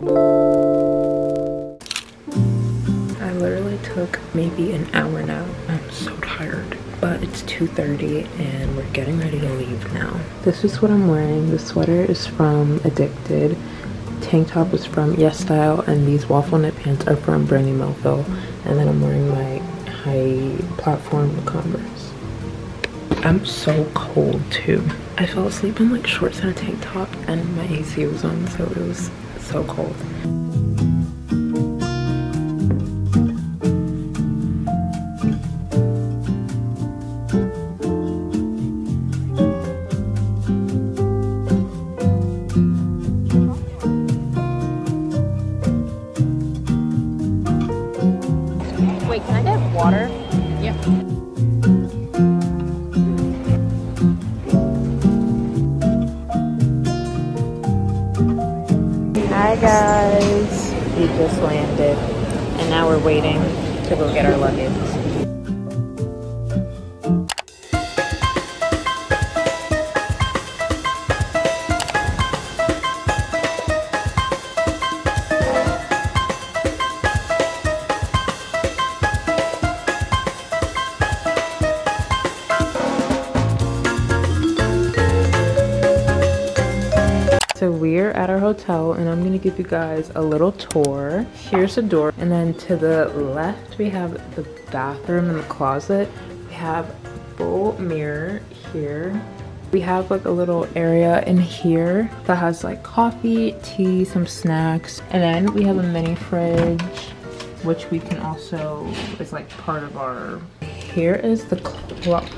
I literally took maybe an hour now. I'm so tired. But it's 2:30 and we're getting ready to leave now. This is what I'm wearing. The sweater is from Addicted. Tank top is from YesStyle, and these waffle knit pants are from Brandy Melville. And then I'm wearing my high platform Converse. I'm so cold too. I fell asleep in like shorts and a tank top, and my AC was on, so it was so cold. Wait, can I get water? Yep. Hi guys, we just landed and now we're waiting to go get our luggage. So we're at our hotel and I'm gonna give you guys a little tour. Here's the door, and then to the left we have the bathroom and the closet. We have a full mirror here. We have like a little area in here that has like coffee, tea, some snacks, and then we have a mini fridge, which we can also, is like part of our... Here is the closet.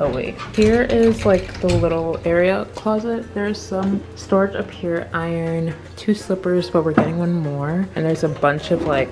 Oh wait, here is like the little area closet. There's some storage up here, iron, two slippers, but we're getting one more. And there's a bunch of like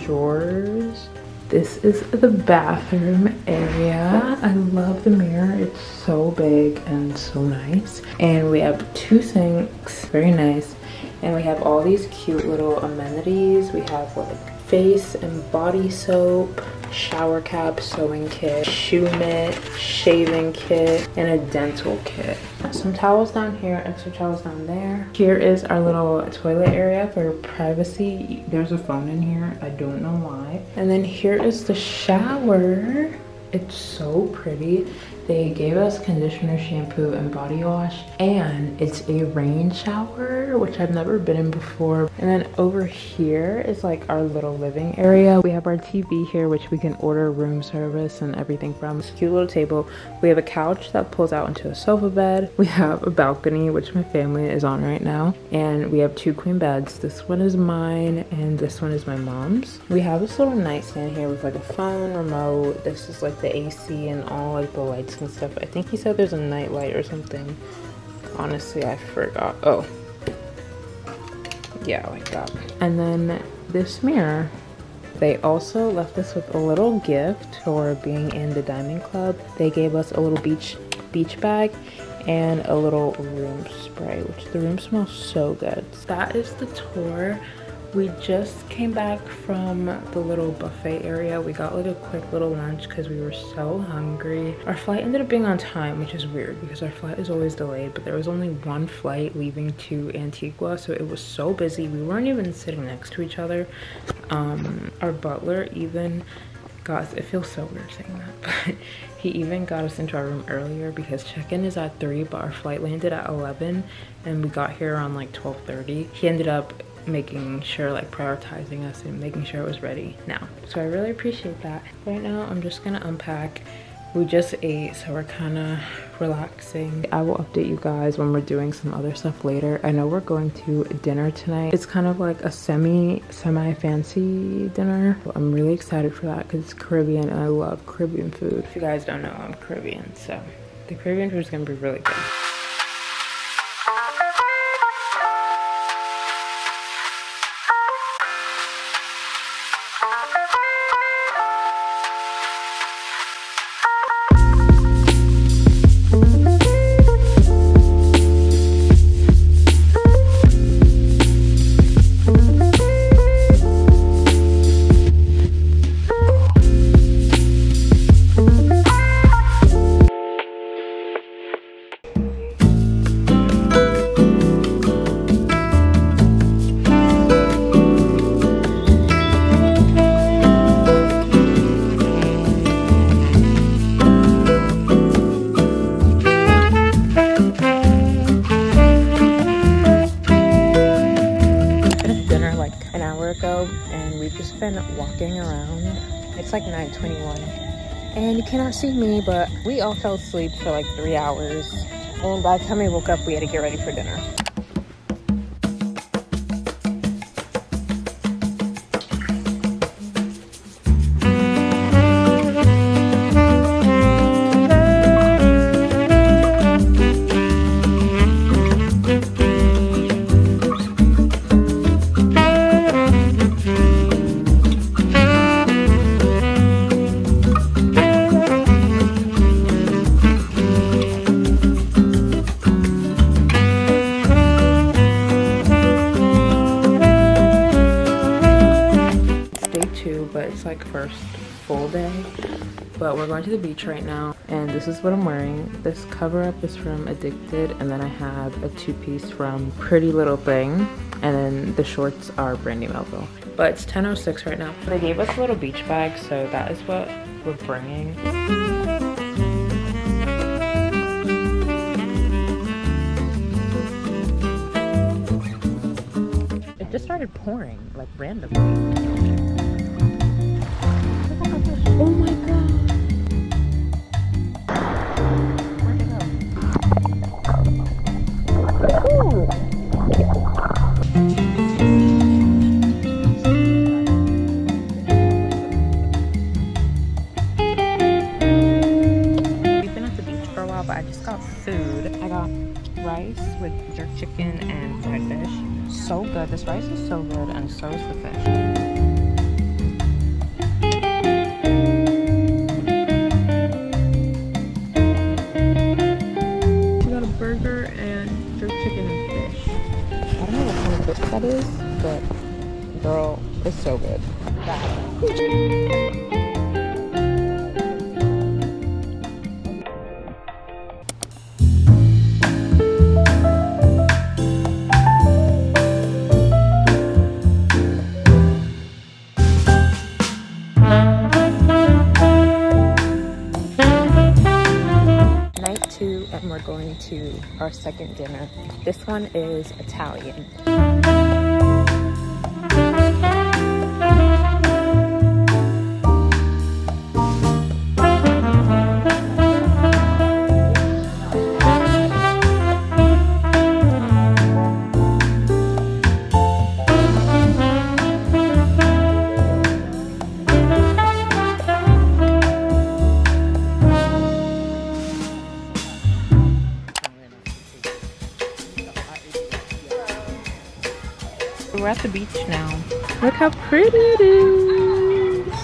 drawers. This is the bathroom area. I love the mirror, it's so big and so nice. And we have two sinks, very nice. And we have all these cute little amenities. We have like face and body soap, shower cap, sewing kit, shoe mitt, shaving kit, and a dental kit. Some towels down here, extra towels down there. Here is our little toilet area for privacy. There's a phone in here, I don't know why. And then here is the shower. It's so pretty. They gave us conditioner, shampoo, and body wash, and it's a rain shower, which I've never been in before. And then over here is like our little living area. We have our TV here, which we can order room service and everything from. This cute little table. We have a couch that pulls out into a sofa bed. We have a balcony, which my family is on right now. And we have two queen beds. This one is mine, and this one is my mom's. We have this little nightstand here with like a phone, remote. This is like the AC and all like the lights and stuff. I think he said there's a night light or something. Honestly, I forgot. Oh. Yeah, like that. And then this mirror. They also left us with a little gift for being in the Diamond Club. They gave us a little beach bag and a little room spray, which the room smells so good. That is the tour. We just came back from the little buffet area. We got like a quick little lunch because we were so hungry. Our flight ended up being on time, which is weird because our flight is always delayed, but there was only one flight leaving to Antigua, so it was so busy. We weren't even sitting next to each other. Our butler even got us, it feels so weird saying that, but he even got us into our room earlier because check-in is at 3, but our flight landed at 11 and we got here around like 12:30. He ended up making sure, like prioritizing us and making sure it was ready now, so I really appreciate that. Right now I'm just gonna unpack. We just ate, so we're kind of relaxing. I will update you guys when we're doing some other stuff later. I know we're going to dinner tonight. It's kind of like a semi fancy dinner. I'm really excited for that because it's Caribbean and I love Caribbean food. If you guys don't know, I'm Caribbean, so the Caribbean food is gonna be really good. ago, and we've just been walking around. It's like 9:21, and you cannot see me, but we all fell asleep for like 3 hours, and by the time we woke up, we had to get ready for dinner. But we're going to the beach right now, and this is what I'm wearing. This cover-up is from Addicted, and then I have a two-piece from Pretty Little Thing, and then the shorts are Brandy Melville. But it's 10:06 right now. They gave us a little beach bag, so that is what we're bringing. It just started pouring, like, randomly. Oh my god. Where'd it go? Ooh. We've been at the beach for a while, but I just got food. I got rice with jerk chicken and fried fish. So good. This rice is so good, and so is the fish. That is, but girl, it's so good. Night two, and we're going to our second dinner. This one is Italian. We're at the beach now. Look how pretty it is.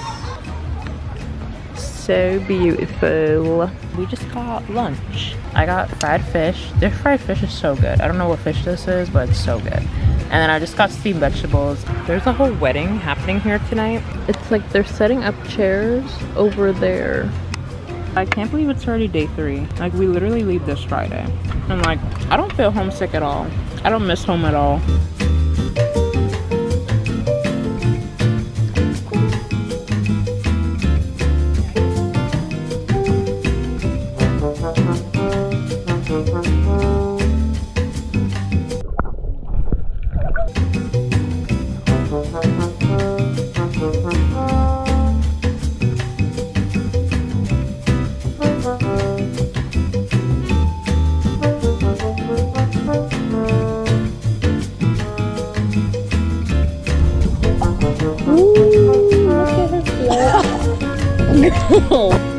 So beautiful. We just got lunch. I got fried fish. Their fried fish is so good. I don't know what fish this is, but it's so good. And then I just got steamed vegetables. There's a whole wedding happening here tonight. It's like they're setting up chairs over there. I can't believe it's already day 3. Like, we literally leave this Friday. And like, I don't feel homesick at all. I don't miss home at all. Oh.